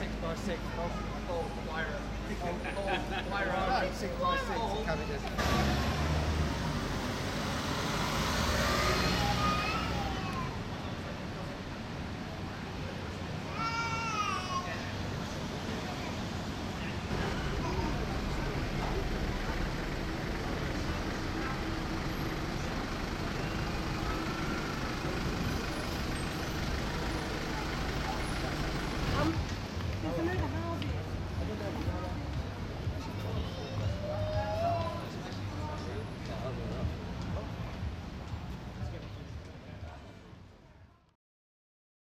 6 by 6 old wire. Old wire out 6 by 6 cabbages. There's another house.